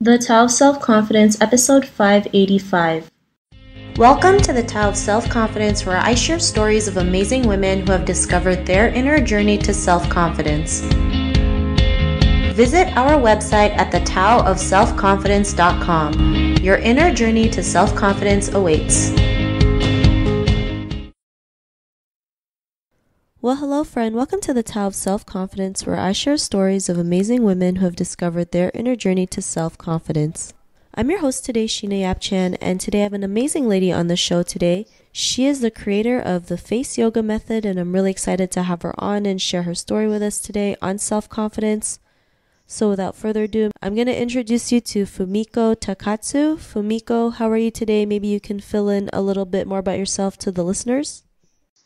The Tao of Self Confidence, Episode 585. Welcome to the Tao of Self Confidence, where I share stories of amazing women who have discovered their inner journey to self-confidence. Visit our website at thetaoofselfconfidence.com. Your inner journey to self-confidence awaits. Well, hello friend, welcome to the Tao of Self Confidence, where I share stories of amazing women who have discovered their inner journey to self-confidence. I'm your host today, Sheena Yap Chan, and today I have an amazing lady on the show today. She is the creator of the Face Yoga Method, and I'm really excited to have her on and share her story with us today on self-confidence. So without further ado, I'm going to introduce you to Fumiko Takatsu. Fumiko, how are you today? Maybe you can fill in a little bit more about yourself to the listeners.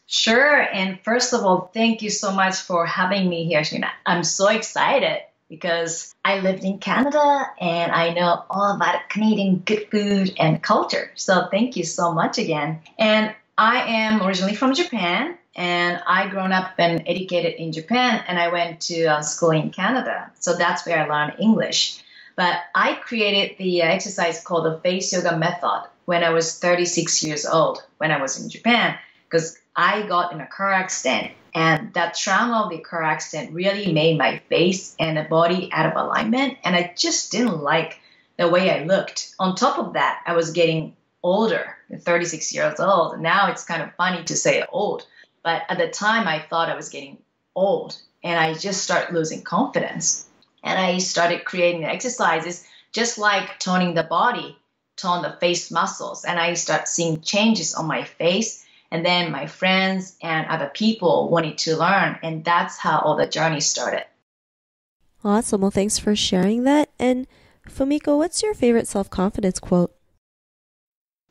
Sure. And first of all, thank you so much for having me here, Sheena. I'm so excited because I lived in Canada and I know all about Canadian good food and culture. So thank you so much again. And I am originally from Japan, and I grown up and educated in Japan, and I went to school in Canada. So that's where I learned English. But I created the exercise called the Face Yoga Method when I was 36 years old when I was in Japan, because I got in a car accident, and that trauma of the car accident really made my face and the body out of alignment, and I just didn't like the way I looked. On top of that, I was getting older, 36 years old. Now it's kind of funny to say old, but at the time I thought I was getting old, and I just started losing confidence. And I started creating exercises just like toning the body, tone the face muscles, and I started seeing changes on my face. And then my friends and other people wanted to learn. And that's how all the journey started. Awesome. Well, thanks for sharing that. And Fumiko, what's your favorite self-confidence quote?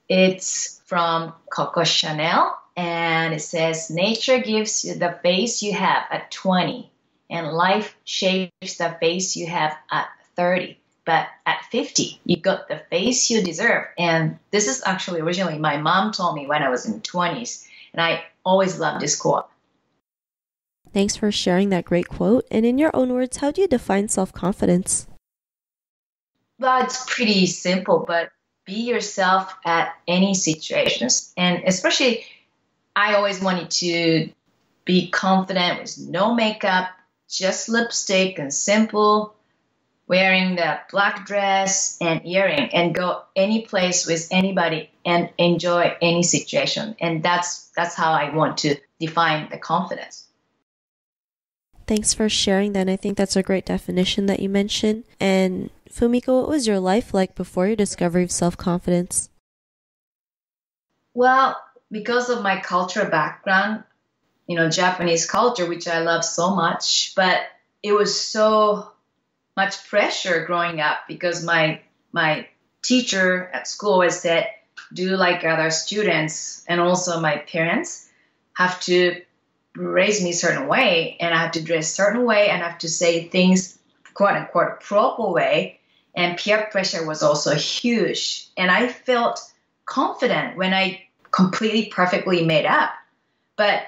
It's from Coco Chanel. And it says, "Nature gives you the face you have at 20. And life shapes the face you have at 30. But at 50, you got the face you deserve." And this is actually originally my mom told me when I was in 20s. And I always loved this quote. Thanks for sharing that great quote. And in your own words, how do you define self-confidence? Well, it's pretty simple, but be yourself at any situations. And especially, I always wanted to be confident with no makeup, just lipstick and simple, wearing the black dress and earring, and go any place with anybody and enjoy any situation. And that's how I want to define the confidence. Thanks for sharing that. I think that's a great definition that you mentioned. And Fumiko, what was your life like before your discovery of self-confidence? Well, because of my cultural background, you know, Japanese culture, which I love so much, but it was so much pressure growing up, because my teacher at school always said, do like other students, and also my parents have to raise me a certain way, and I have to dress a certain way, and I have to say things quote-unquote proper way, and peer pressure was also huge. And I felt confident when I completely perfectly made up, but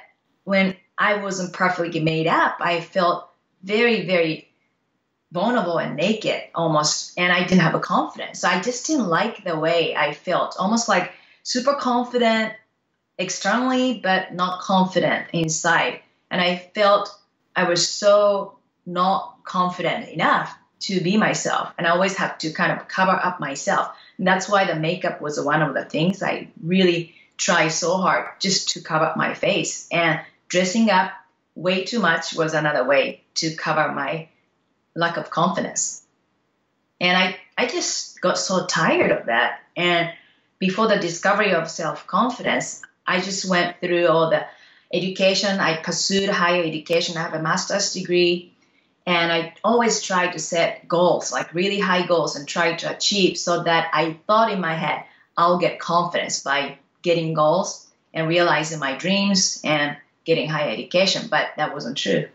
when I wasn't perfectly made up, I felt very, very vulnerable and naked almost, and I didn't have a confidence. So I just didn't like the way I felt, almost like super confident externally, but not confident inside. And I felt I was so not confident enough to be myself, and I always have to kind of cover up myself. And that's why the makeup was one of the things I really tried so hard, just to cover up my face. And dressing up way too much was another way to cover my lack of confidence. And I just got so tired of that. And before the discovery of self-confidence, I just went through all the education. I pursued higher education. I have a master's degree. And I always tried to set goals, like really high goals, and try to achieve, so that I thought in my head, I'll get confidence by getting goals and realizing my dreams and getting higher education. But that wasn't true.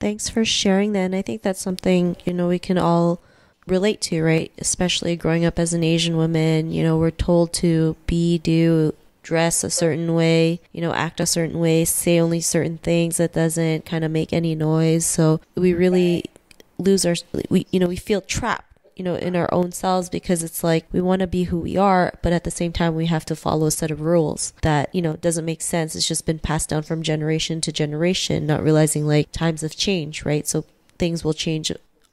Thanks for sharing that. And I think that's something, you know, we can all relate to, right? Especially growing up as an Asian woman, you know, we're told to dress a certain way, you know, act a certain way, say only certain things that doesn't kind of make any noise. So we really lose our, we feel trapped, in our own selves, because it's like we want to be who we are, but at the same time we have to follow a set of rules that, doesn't make sense. It's just been passed down from generation to generation, not realizing like times have changed, right? So things will change,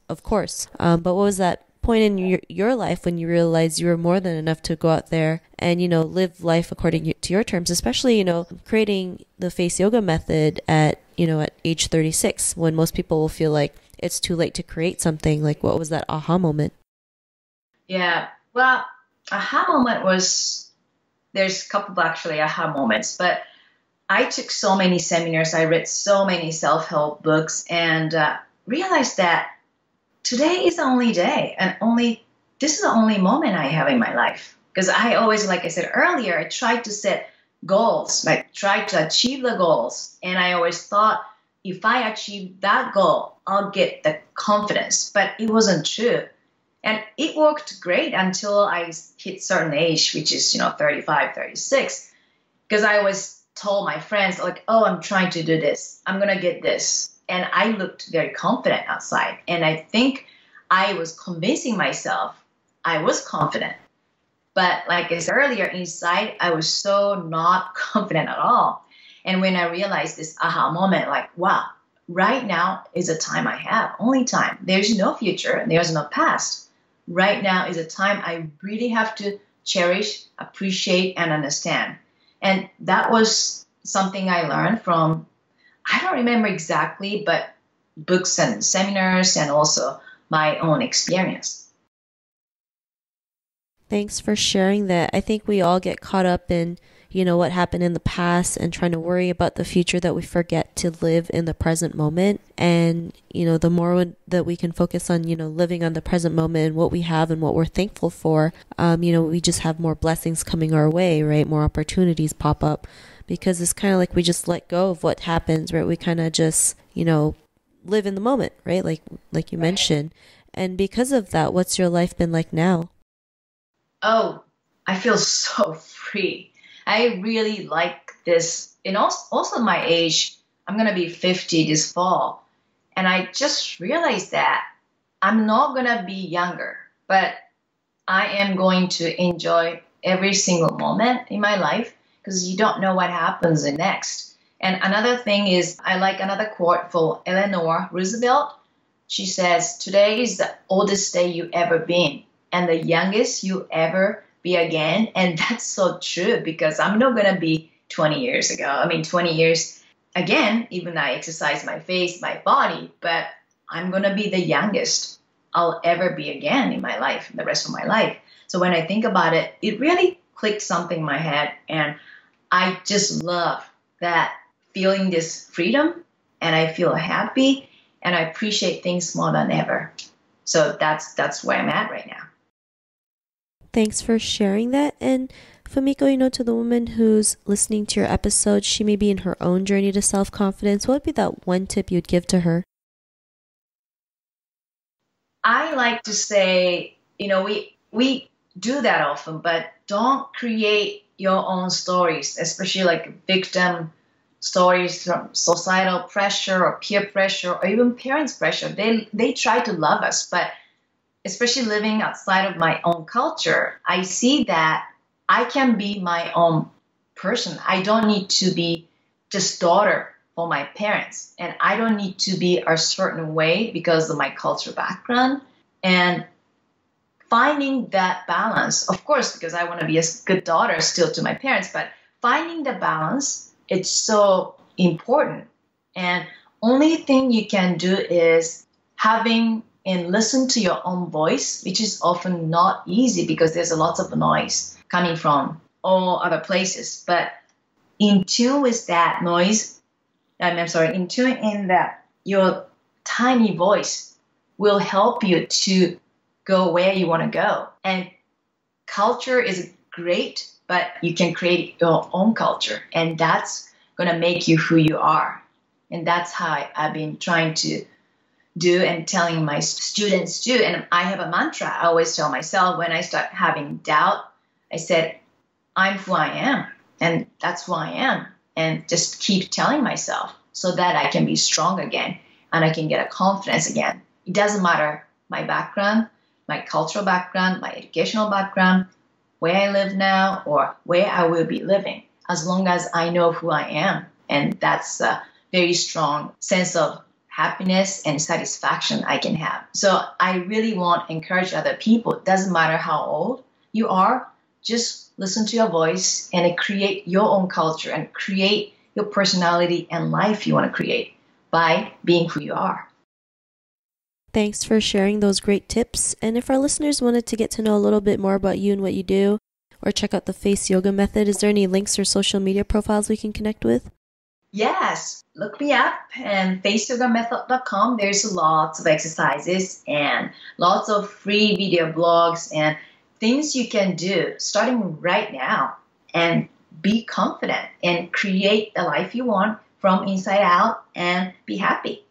of course. But what was that point in your life when you realized you were more than enough to go out there and, live life according to your terms, especially, creating the Face Yoga Method at, at age 36, when most people will feel like it's too late to create something? Like, what was that aha moment? Yeah, well, aha moment was, there's a couple of actually aha moments, but I took so many seminars, I read so many self-help books, and realized that today is the only day, and this is the only moment I have in my life. Because I always, like I said earlier, I tried to set goals, like tried to achieve the goals, and I always thought, if I achieve that goal, I'll get the confidence. But it wasn't true. And it worked great until I hit certain age, which is, 35, 36. Because I always told my friends, like, oh, I'm trying to do this, I'm going to get this. And I looked very confident outside. And I think I was convincing myself I was confident. But like I said earlier, inside, I was so not confident at all. And when I realized this aha moment, like, wow, right now is the time I have, only time. There's no future, there's no past. Right now is a time I really have to cherish, appreciate, and understand. And that was something I learned from, I don't remember exactly, but books and seminars and also my own experience. Thanks for sharing that. I think we all get caught up in, what happened in the past and trying to worry about the future, that we forget to live in the present moment. And, the more that we can focus on, living on the present moment and what we have and what we're thankful for, we just have more blessings coming our way, right? More opportunities pop up, because it's kind of like we just let go of what happens, right? We kind of just, live in the moment, right? Like you mentioned. And because of that, what's your life been like now? Oh, I feel so free. I really like this. And also my age, I'm going to be 50 this fall. And I just realized that I'm not going to be younger, but I am going to enjoy every single moment in my life, because you don't know what happens next. And another thing is, I like another quote from Eleanor Roosevelt. She says, today is the oldest day you ever been and the youngest you ever be again. And that's so true, because I'm not going to be 20 years ago. I mean, 20 years again, even I exercise my face, my body, but I'm going to be the youngest I'll ever be again in my life, the rest of my life. So when I think about it, it really clicked something in my head. And I just love that, feeling this freedom, and I feel happy and I appreciate things more than ever. So that's where I'm at right now. Thanks for sharing that. And Fumiko, to the woman who's listening to your episode, she may be in her own journey to self-confidence. What would be that one tip you'd give to her? I like to say, we do that often, but don't create your own stories, especially like victim stories from societal pressure or peer pressure or even parents' pressure. They try to love us, but especially living outside of my own culture, I see that I can be my own person. I don't need to be just daughter for my parents, and I don't need to be a certain way because of my cultural background. And finding that balance, of course, because I want to be a good daughter still to my parents, but finding the balance, it's so important. And only thing you can do is having and listen to your own voice, which is often not easy because there's a lot of noise coming from all other places. But in tune with that noise, in tune in that your tiny voice will help you to go where you want to go. And culture is great, but you can create your own culture, and that's going to make you who you are. And that's how I've been trying to do and telling my students to. And I have a mantra I always tell myself when I start having doubt. I said, I'm who I am, and that's who I am. And just keep telling myself so that I can be strong again and I can get a confidence again. It doesn't matter my background, my cultural background, my educational background, where I live now or where I will be living, as long as I know who I am. And that's a very strong sense of happiness and satisfaction I can have. So I really want to encourage other people. It doesn't matter how old you are, just listen to your voice and create your own culture and create your personality and life you want to create by being who you are. Thanks for sharing those great tips. And if our listeners wanted to get to know a little bit more about you and what you do, or check out the Face Yoga Method, is there any links or social media profiles we can connect with? Yes, look me up and faceyogamethod.com. There's lots of exercises and lots of free video blogs and things you can do starting right now, and be confident and create the life you want from inside out and be happy.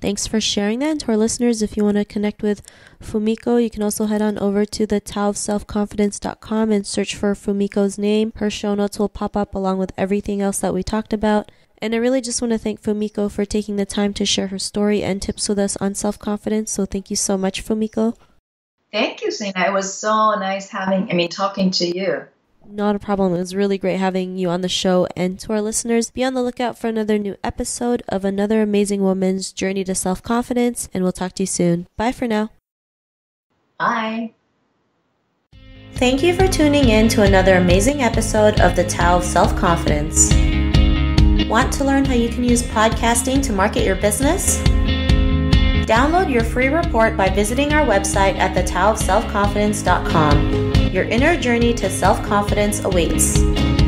Thanks for sharing that. And to our listeners, if you want to connect with Fumiko, you can also head on over to the taoofselfconfidence.com and search for Fumiko's name. Her show notes will pop up along with everything else that we talked about. And I really just want to thank Fumiko for taking the time to share her story and tips with us on self-confidence. So thank you so much, Fumiko. Thank you, Sheena. It was so nice talking to you. Not a problem. It was really great having you on the show. And to our listeners, be on the lookout for another new episode of another amazing woman's journey to self-confidence. And we'll talk to you soon. Bye for now. Bye. Thank you for tuning in to another amazing episode of The Tao of Self-Confidence. Want to learn how you can use podcasting to market your business? Download your free report by visiting our website at thetaoofselfconfidence.com. Your inner journey to self-confidence awaits.